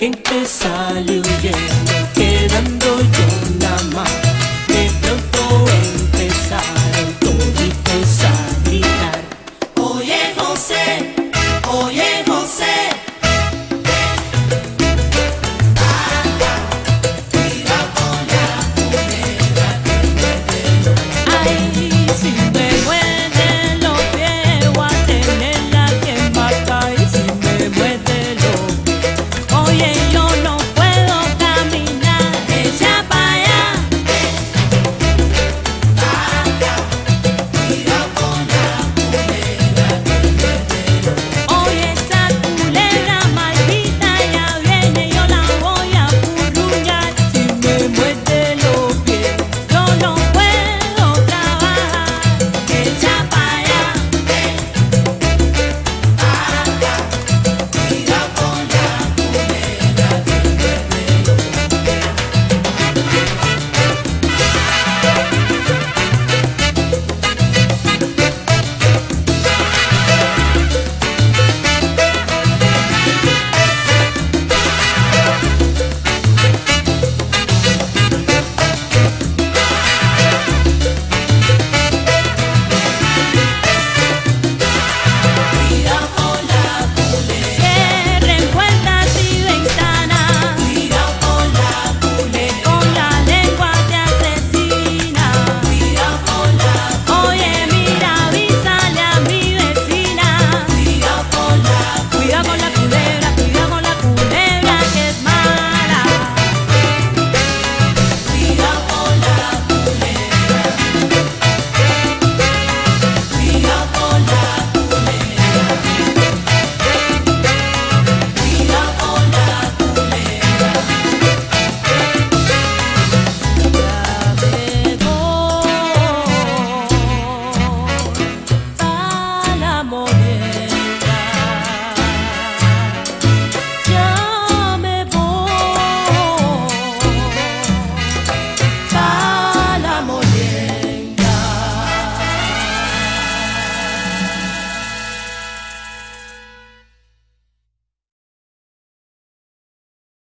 aking pesadilla.